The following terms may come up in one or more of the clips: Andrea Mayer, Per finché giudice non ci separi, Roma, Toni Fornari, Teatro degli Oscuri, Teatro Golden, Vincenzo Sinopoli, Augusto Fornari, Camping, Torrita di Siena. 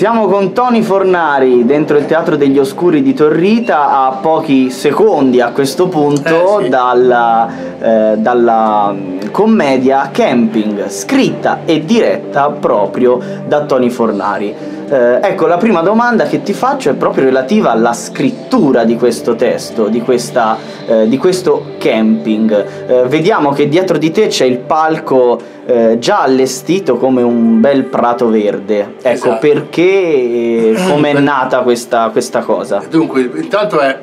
Siamo con Toni Fornari dentro il Teatro degli Oscuri di Torrita, a pochi secondi a questo punto dalla commedia Camping, scritta e diretta proprio da Toni Fornari. Ecco, la prima domanda che ti faccio è proprio relativa alla scrittura di questo testo, di questo Camping. Vediamo che dietro di te c'è il palco già allestito come un bel prato verde. Ecco, esatto. Perché, come è nata questa cosa? Dunque, intanto è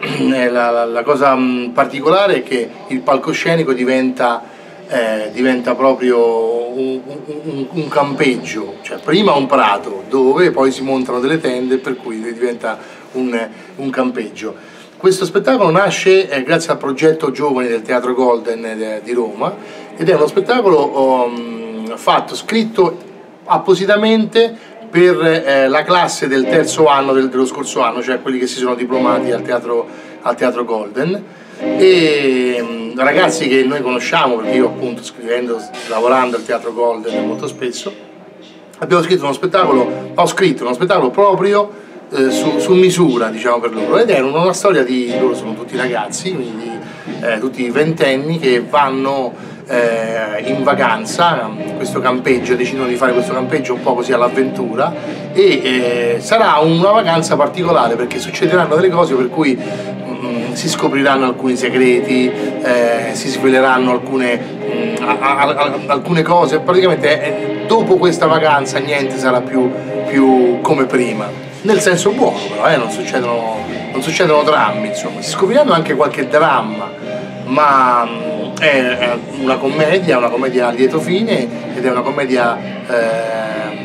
la cosa particolare è che il palcoscenico diventa proprio un campeggio, cioè prima un prato dove poi si montano delle tende, per cui diventa un campeggio. Questo spettacolo nasce grazie al progetto giovani del Teatro Golden di Roma, ed è uno spettacolo scritto appositamente per la classe del terzo anno dello scorso anno, cioè quelli che si sono diplomati al Teatro Golden, e ragazzi che noi conosciamo, perché io appunto lavorando al Teatro Golden molto spesso, ho scritto uno spettacolo proprio su misura, diciamo, per loro, ed è una storia loro sono tutti ragazzi, quindi tutti ventenni che vanno in vacanza in questo campeggio, decidono di fare questo campeggio un po' così all'avventura, e sarà una vacanza particolare perché succederanno delle cose per cui si scopriranno alcuni segreti, si sveleranno alcune cose. Praticamente dopo questa vacanza niente sarà più come prima, nel senso buono però, non succedono drammi, insomma, si scopriranno anche qualche dramma, ma è una commedia a lieto fine, ed è una commedia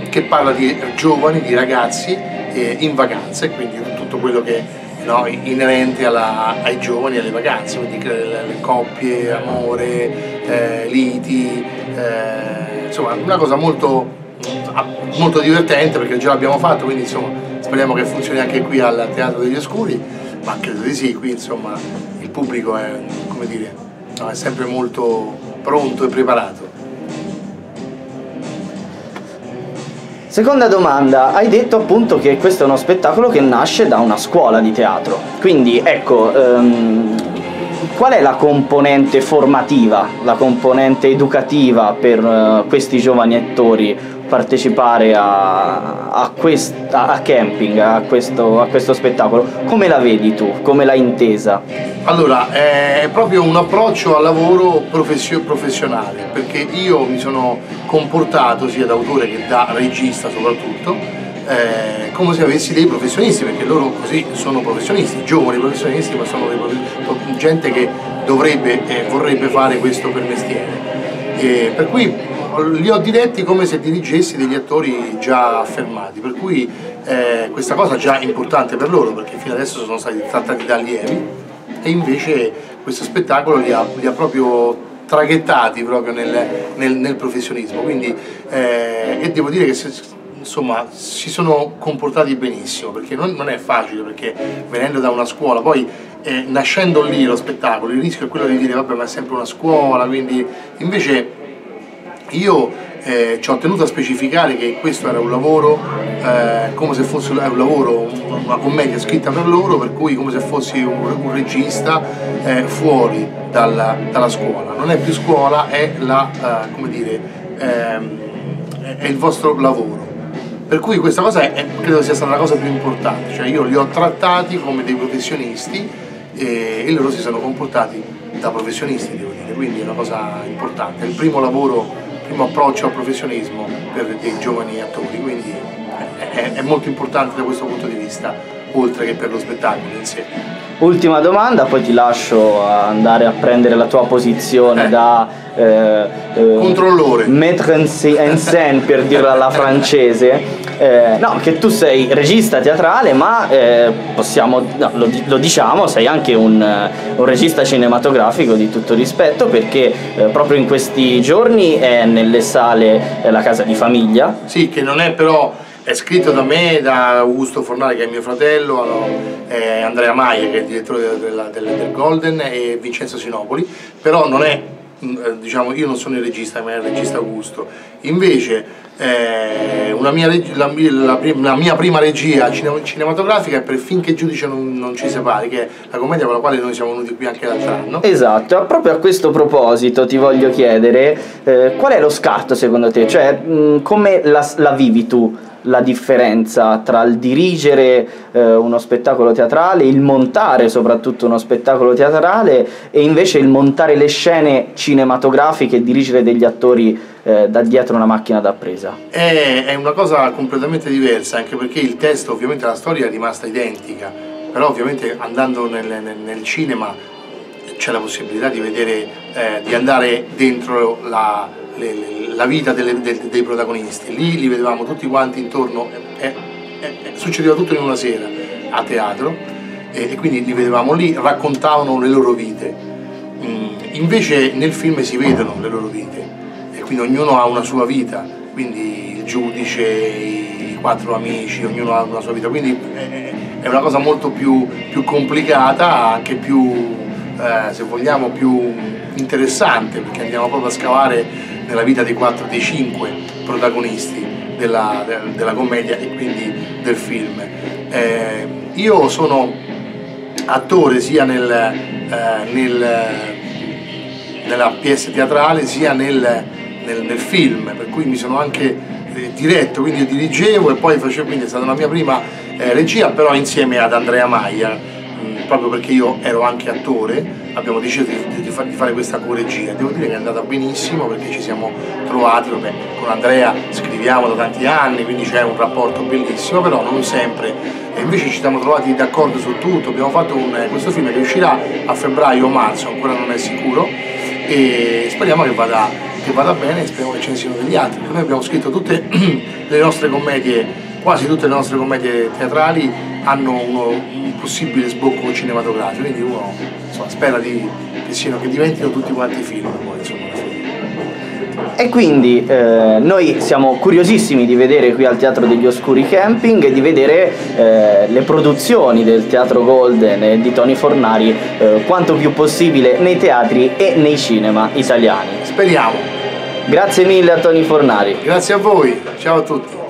che parla di giovani, di ragazzi in vacanza, e quindi tutto quello che inerente ai giovani e alle vacanze, quindi le coppie, amore, liti, insomma una cosa molto divertente, perché già l'abbiamo fatto, quindi insomma speriamo che funzioni anche qui al Teatro degli Oscuri, ma credo di sì. Qui insomma il pubblico è, come dire, è sempre molto pronto e preparato. Seconda domanda, hai detto appunto che questo è uno spettacolo che nasce da una scuola di teatro, quindi ecco, qual è la componente formativa, la componente educativa per questi giovani attori partecipare a Camping, a questo spettacolo? Come la vedi tu? Come l'hai intesa? Allora, è proprio un approccio al lavoro professionale, perché io mi sono comportato sia da autore che da regista soprattutto come se avessi dei professionisti, perché loro così sono professionisti, giovani professionisti, ma sono gente che dovrebbe e vorrebbe fare questo per mestiere. E per cui li ho diretti come se dirigessi degli attori già affermati, per cui questa cosa già è importante per loro, perché fino adesso sono stati trattati da allievi, e invece questo spettacolo li ha proprio traghettati proprio nel professionismo, quindi e devo dire che insomma si sono comportati benissimo, perché non è facile, perché venendo da una scuola, poi nascendo lì lo spettacolo, il rischio è quello di dire vabbè, ma è sempre una scuola, quindi invece io ci ho tenuto a specificare che questo era un lavoro, come se fosse un lavoro, una commedia scritta per loro, per cui come se fossi un regista fuori dalla scuola. Non è più scuola, è il vostro lavoro. Per cui questa cosa credo sia stata la cosa più importante, cioè io li ho trattati come dei professionisti e loro si sono comportati da professionisti, devo dire, quindi è una cosa importante. È il primo lavoro, approccio al professionismo per dei giovani attori, quindi è molto importante da questo punto di vista, oltre che per lo spettacolo in sé. Ultima domanda, poi ti lascio andare a prendere la tua posizione da controllore, maître en scène, per dirla alla francese. No, che tu sei regista teatrale, ma lo diciamo, sei anche un regista cinematografico di tutto rispetto, perché proprio in questi giorni è nelle sale La Casa di Famiglia. Sì, che non è però... È scritto da me, da Augusto Fornari, che è mio fratello, Andrea Mayer, che è il direttore del Golden, e Vincenzo Sinopoli, però non è diciamo, io non sono il regista, ma è il regista Augusto. Invece la mia prima regia cinematografica è Per finché giudice non ci separi, che è la commedia con la quale noi siamo venuti qui anche l'altro anno. Esatto, proprio a questo proposito ti voglio chiedere qual è lo scatto secondo te? Cioè come la vivi tu? La differenza tra il dirigere uno spettacolo teatrale, il montare soprattutto uno spettacolo teatrale e invece il montare le scene cinematografiche e dirigere degli attori da dietro una macchina da presa? È una cosa completamente diversa, anche perché il testo, ovviamente la storia è rimasta identica, però ovviamente andando nel cinema c'è la possibilità di vedere, di andare dentro la vita dei protagonisti. Lì li vedevamo tutti quanti intorno, succedeva tutto in una sera a teatro e quindi li vedevamo lì, raccontavano le loro vite. Invece nel film si vedono le loro vite e quindi ognuno ha una sua vita, quindi il giudice, i quattro amici, ognuno ha una sua vita, quindi è una cosa molto più complicata, anche più... se vogliamo più interessante, perché andiamo proprio a scavare nella vita dei cinque protagonisti della commedia e quindi del film. Io sono attore sia nella pièce teatrale sia nel film, per cui mi sono anche diretto, quindi io dirigevo e poi facevo, quindi è stata la mia prima regia, però insieme ad Andrea Mayer, proprio perché io ero anche attore, abbiamo deciso di fare questa coregia. Devo dire che è andata benissimo perché ci siamo trovati, vabbè, con Andrea scriviamo da tanti anni, quindi c'è un rapporto bellissimo, però non sempre, e invece ci siamo trovati d'accordo su tutto. Abbiamo fatto questo film che uscirà a febbraio o marzo, ancora non è sicuro, e speriamo che vada bene, e speriamo che ce ne siano degli altri. Noi abbiamo scritto tutte le nostre commedie, quasi tutte le nostre commedie teatrali hanno un possibile sbocco cinematografico, quindi uno, insomma, spera che diventino tutti quanti film. Poi, insomma. E quindi noi siamo curiosissimi di vedere qui al Teatro degli Oscuri Camping e di vedere le produzioni del Teatro Golden e di Toni Fornari quanto più possibile nei teatri e nei cinema italiani. Speriamo! Grazie mille a Toni Fornari. Grazie a voi, ciao a tutti.